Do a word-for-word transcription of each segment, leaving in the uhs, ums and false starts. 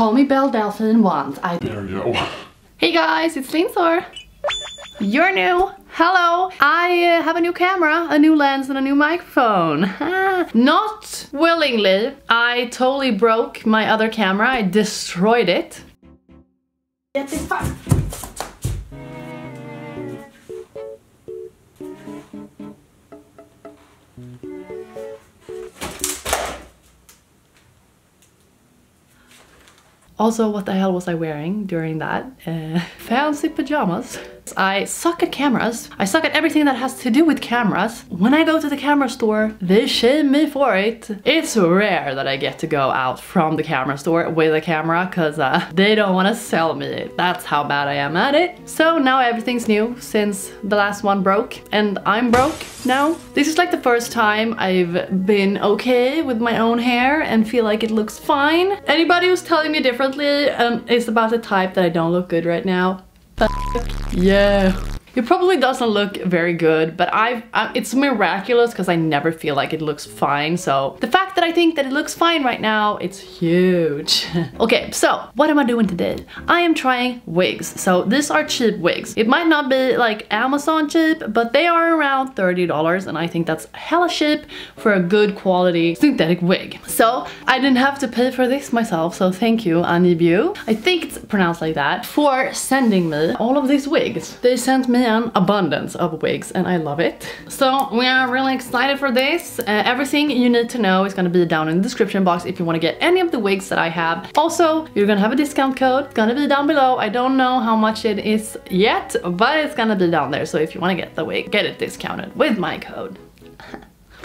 Call me Belle Delphine once. I dare you. Hey guys, it's Linzor. You're new. Hello. I uh, have a new camera, a new lens, and a new microphone. Not willingly. I totally broke my other camera. I destroyed it. Get this part. Also, what the hell was I wearing during that? Uh, fancy pajamas. I suck at cameras. I suck at everything that has to do with cameras. When I go to the camera store, they shame me for it. It's rare that I get to go out from the camera store with a camera because uh, they don't want to sell me it. That's how bad I am at it. So now everything's new since the last one broke, and I'm broke now. This is like the first time I've been okay with my own hair and feel like it looks fine. Anybody who's telling me different Um, it's about the type that I don't look good right now. But yeah, it probably doesn't look very good, but I've um, it's miraculous because I never feel like it looks fine. So the fact that I think that it looks fine right now, it's huge. Okay, so what am I doing today? I am trying wigs. So these are cheap wigs. It might not be like Amazon cheap, but they are around thirty dollars, and I think that's hella cheap for a good quality synthetic wig. So I didn't have to pay for this myself, so thank you, Anibiu. I think it's pronounced like that, for sending me all of these wigs. They sent me an abundance of wigs, and I love it. So we are really excited for this. Uh, everything you need to know is going to be down in the description box if you want to get any of the wigs that I have. Also, you're going to have a discount code. It's going to be down below. I don't know how much it is yet, but it's going to be down there. So if you want to get the wig, get it discounted with my code.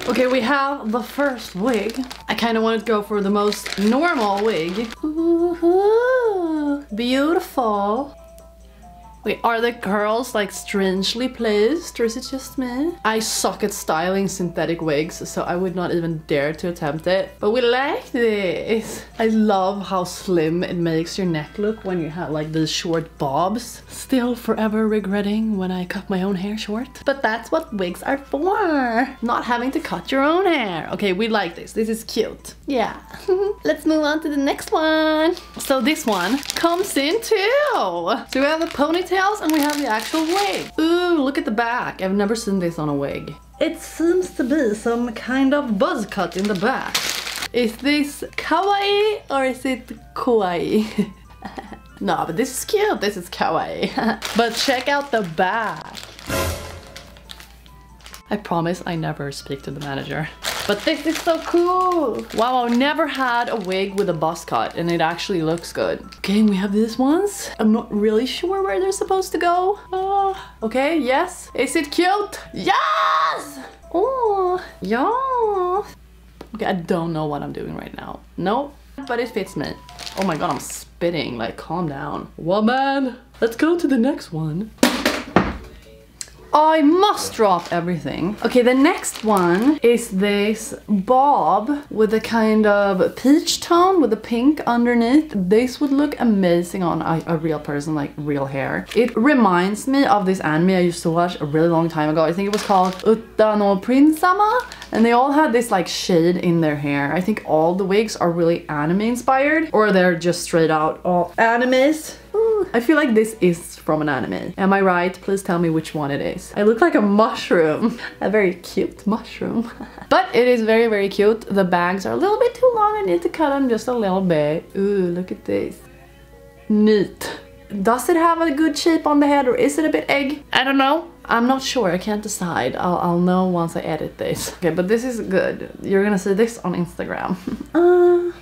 Okay, we have the first wig. I kind of wanted to go for the most normal wig. Ooh, beautiful. Wait, are the curls like strangely placed, or is it just me? I suck at styling synthetic wigs, so I would not even dare to attempt it. But we like this! I love how slim it makes your neck look when you have like these short bobs. Still forever regretting when I cut my own hair short. But that's what wigs are for! Not having to cut your own hair! Okay, we like this. This is cute. Yeah. Let's move on to the next one! So this one comes in too! So we have a ponytail, and we have the actual wig. Ooh, look at the back. I've never seen this on a wig. It seems to be some kind of buzz cut in the back. Is this kawaii or is it kawaii? No, but this is cute. This is kawaii. But check out the back. I promise I never speak to the manager. But this is so cool! Wow, I've never had a wig with a buzz cut, and it actually looks good. Okay, we have these ones. I'm not really sure where they're supposed to go. Oh, okay, yes. Is it cute? Yes! Oh, yeah. Okay, I don't know what I'm doing right now. Nope, but it fits me. Oh my god, I'm spitting. Like, calm down. Woman! Let's go to the next one. I must drop everything. Okay, the next one is this bob with a kind of peach tone with a pink underneath. This would look amazing on a, a real person, like real hair. It reminds me of this anime I used to watch a really long time ago. I think it was called Uta no Prince-sama. And they all had this like shade in their hair. I think all the wigs are really anime inspired, or they're just straight out all animes. I feel like this is from an anime. Am I right? Please tell me which one it is. I look like a mushroom. A very cute mushroom. But it is very, very cute. The bags are a little bit too long. I need to cut them just a little bit. Ooh, look at this. Neat. Does it have a good shape on the head, or is it a bit egg? I don't know. I'm not sure. I can't decide. I'll, I'll know once I edit this. Okay, but this is good. You're gonna see this on Instagram. uh...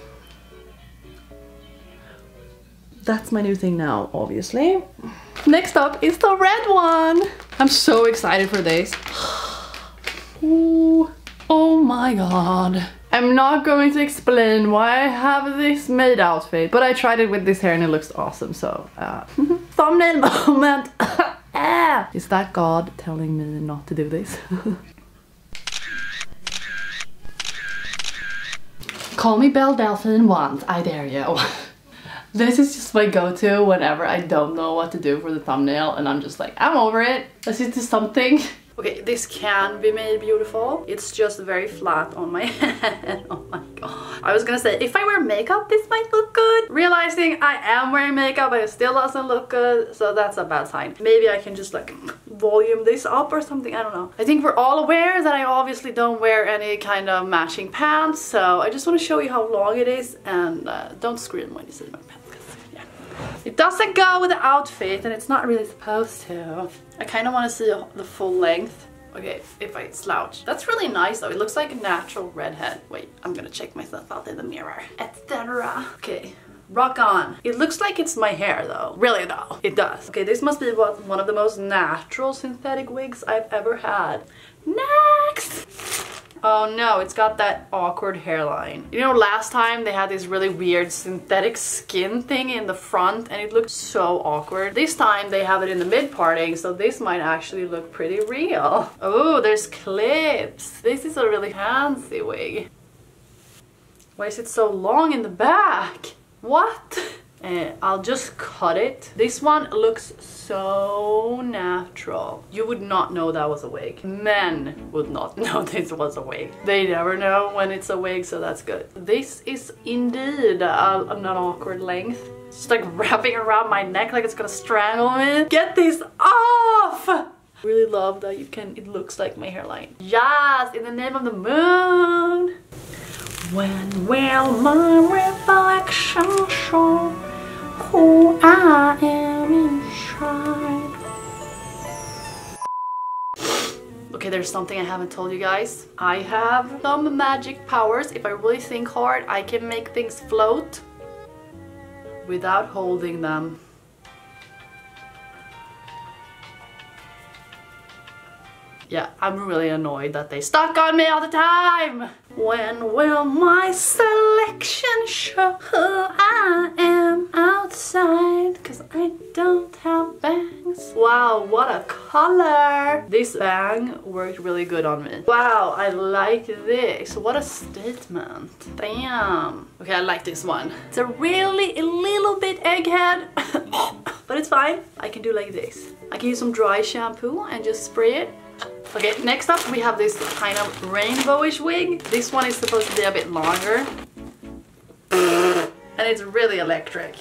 That's my new thing now, obviously. Next up is the red one. I'm so excited for this. Ooh, oh my god. I'm not going to explain why I have this maid outfit, but I tried it with this hair and it looks awesome, so... Uh, thumbnail moment. Is that God telling me not to do this? Call me Belle Delphine once, I dare you. This is just my go-to whenever I don't know what to do for the thumbnail and I'm just like, I'm over it. Let's just do something. Okay, this can be made beautiful. It's just very flat on my head. Oh my god. I was gonna say, if I wear makeup, this might look good. Realizing I am wearing makeup, but it still doesn't look good. So that's a bad sign. Maybe I can just like volume this up or something. I don't know. I think we're all aware that I obviously don't wear any kind of matching pants. So I just want to show you how long it is. And uh, don't scream when you see my pants. It doesn't go with the outfit, and it's not really supposed to. I kind of want to see the full length. Okay, if I slouch. That's really nice though. It looks like a natural redhead. Wait, I'm gonna check myself out in the mirror, et cetera. Okay, rock on. It looks like it's my hair though. Really though, it does. Okay, this must be what, one of the most natural synthetic wigs I've ever had. Next! Oh no, it's got that awkward hairline. You know, last time they had this really weird synthetic skin thing in the front and it looked so awkward. This time they have it in the mid-parting, so this might actually look pretty real. Oh, there's clips. This is a really fancy wig. Why is it so long in the back? What? Uh, I'll just cut it. This one looks so natural. You would not know that was a wig. Men would not know this was a wig. They never know when it's a wig, so that's good. This is indeed uh, an awkward length. It's just like wrapping around my neck like it's gonna strangle me. Get this off! Really love that you can, it looks like my hairline. Yes, in the name of the moon! When will my reflection show? Who I am inside. Okay, there's something I haven't told you guys. I have some magic powers. If I really think hard, I can make things float without holding them. Yeah, I'm really annoyed that they stuck on me all the time. When will my selection show who I am outside? Because I don't have bangs. Wow, what a color. This bang worked really good on me. Wow, I like this. What a statement. Damn. Okay, I like this one. It's a really a little bit egghead. But it's fine. I can do like this. I can use some dry shampoo and just spray it. Okay, next up we have this kind of rainbowish wig. This one is supposed to be a bit longer. And it's really electric.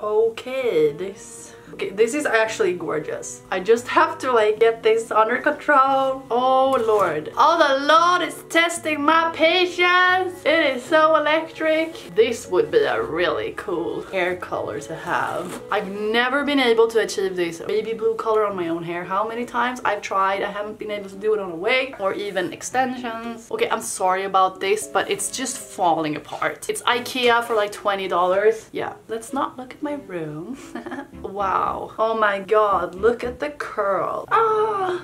Okay, this... Okay, this is actually gorgeous. I just have to like get this under control. Oh lord. Oh, the lord is testing my patience. It is so electric. This would be a really cool hair color to have. I've never been able to achieve this baby blue color on my own hair. How many times I've tried, I haven't been able to do it on a wig or even extensions. Okay, I'm sorry about this, but it's just falling apart. It's IKEA for like twenty dollars. Yeah, let's not look at my room. Wow. Oh my god, look at the curl. Ah.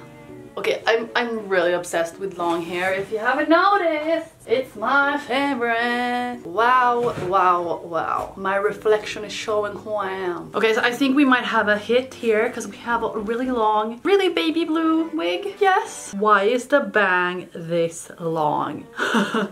Okay, I'm, I'm really obsessed with long hair. If you haven't noticed, it's my favorite. Wow, wow, wow. My reflection is showing who I am. Okay, so I think we might have a hit here because we have a really long, really baby blue wig. Yes. Why is the bang this long?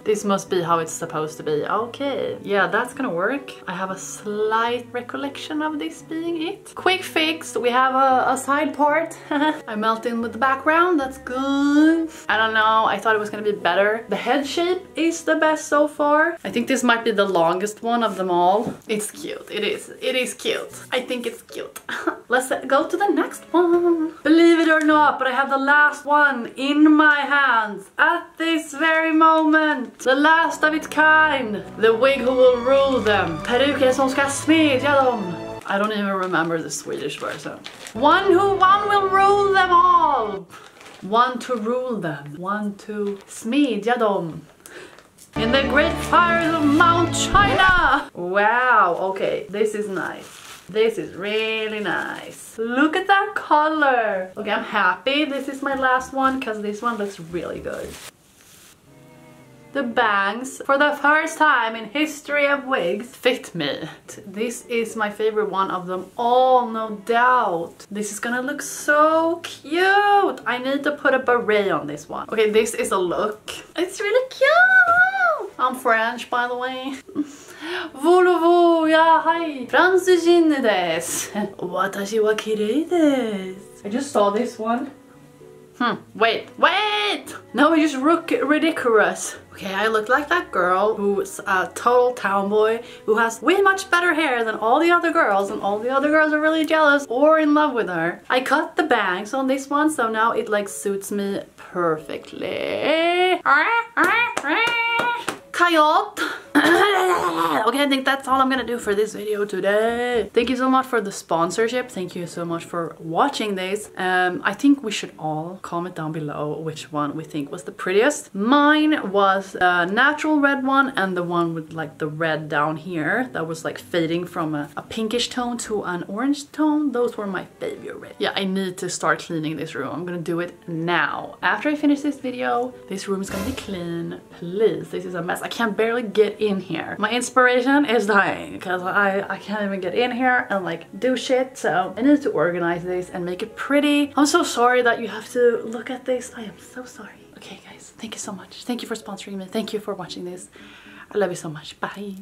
This must be how it's supposed to be. Okay. Yeah, that's gonna work. I have a slight recollection of this being it. Quick fix. We have a, a side part. I melt in with the background. That's good. I don't know. I thought it was gonna be better. The head shape is the best so far. I think this might be the longest one of them all. It's cute. It is. It is cute. I think it's cute. Let's go to the next one. Believe it or not, but I have the last one in my hands at this very moment. The last of its kind. The wig who will rule them. Peruken som ska smedja dem. I don't even remember the Swedish version. One who one will rule them all. One to rule them. One to smedja dem. In the great fires of Mount China. Wow, okay, this is nice. This is really nice. Look at that color. Okay, I'm happy this is my last one because this one looks really good. The bangs, for the first time in history of wigs, fit me. This is my favorite one of them all, no doubt. This is gonna look so cute. I need to put a beret on this one. Okay, this is a look. It's really cute. I'm French, by the way. Volvo, yeah, hi. Francesine desu. Watashi wa kirei desu. I just saw this one. Hmm, wait, wait! No, I just look ridiculous. Okay, I look like that girl who's a total town boy who has way much better hair than all the other girls, and all the other girls are really jealous or in love with her. I cut the bangs on this one, so now it like suits me perfectly. Coyote! Okay, I think that's all I'm gonna do for this video today. Thank you so much for the sponsorship. Thank you so much for watching this. Um, I think we should all comment down below which one we think was the prettiest. Mine was the natural red one and the one with like the red down here that was like fading from a, a pinkish tone to an orange tone. Those were my favorite. Yeah, I need to start cleaning this room. I'm gonna do it now. After I finish this video, this room is gonna be clean. Please, this is a mess. I can barely get in here. My inspiration is dying because I, I can't even get in here and like do shit. So I need to organize this and make it pretty. I'm so sorry that you have to look at this. I am so sorry. Okay guys, thank you so much. Thank you for sponsoring me. Thank you for watching this. I love you so much. Bye.